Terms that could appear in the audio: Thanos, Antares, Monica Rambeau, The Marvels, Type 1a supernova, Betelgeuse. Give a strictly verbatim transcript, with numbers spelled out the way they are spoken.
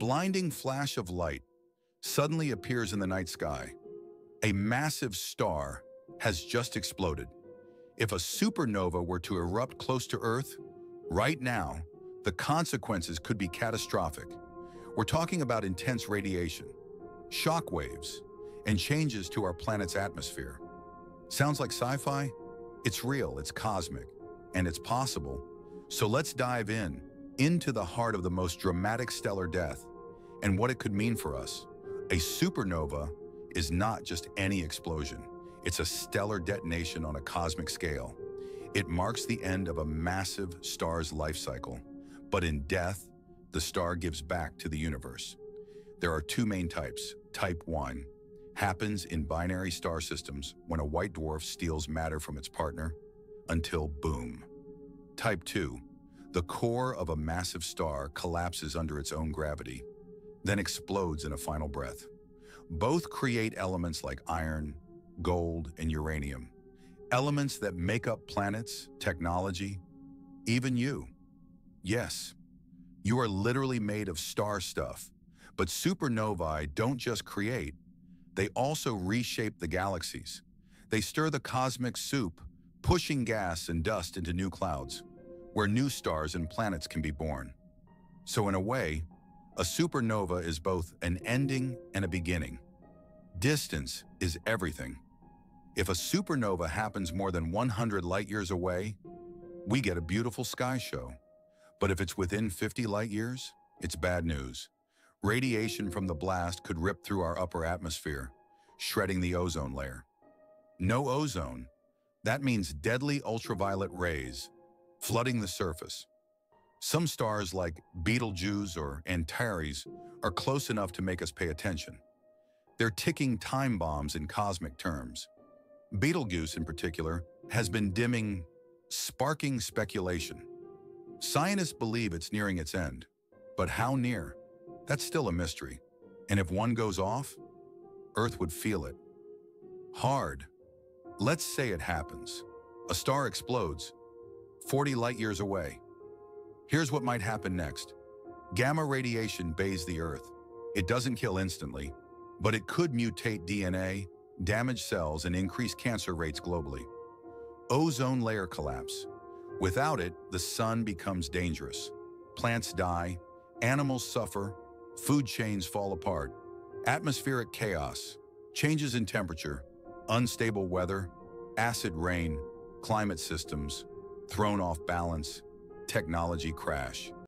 blinding flash of light suddenly appears in the night sky. A massive star has just exploded. If a supernova were to erupt close to Earth, right now, the consequences could be catastrophic. We're talking about intense radiation, shock waves, and changes to our planet's atmosphere. Sounds like sci-fi? It's real, it's cosmic, and it's possible. So let's dive in, into the heart of the most dramatic stellar death and what it could mean for us. A supernova is not just any explosion. It's a stellar detonation on a cosmic scale. It marks the end of a massive star's life cycle. But in death, the star gives back to the universe. There are two main types. Type one happens in binary star systems when a white dwarf steals matter from its partner until boom. Type two, the core of a massive star collapses under its own gravity, then explodes in a final breath. Both create elements like iron, gold, and uranium, elements that make up planets, technology, even you. Yes, you are literally made of star stuff, but supernovae don't just create, they also reshape the galaxies. They stir the cosmic soup, pushing gas and dust into new clouds, where new stars and planets can be born. So in a way, a supernova is both an ending and a beginning. Distance is everything. If a supernova happens more than one hundred light years away, we get a beautiful sky show. But if it's within fifty light years, it's bad news. Radiation from the blast could rip through our upper atmosphere, shredding the ozone layer. No ozone. That means deadly ultraviolet rays, flooding the surface. Some stars like Betelgeuse or Antares are close enough to make us pay attention. They're ticking time bombs in cosmic terms. Betelgeuse, in particular, has been dimming, sparking speculation. Scientists believe it's nearing its end, but how near? That's still a mystery. And if one goes off, Earth would feel it. Hard. Let's say it happens. A star explodes, forty light years away. Here's what might happen next. Gamma radiation bathes the Earth. It doesn't kill instantly, but it could mutate D N A, damage cells, and increase cancer rates globally. Ozone layer collapse. Without it, the sun becomes dangerous. Plants die, animals suffer, food chains fall apart. Atmospheric chaos, changes in temperature, unstable weather, acid rain, climate systems, thrown off balance, technology crash.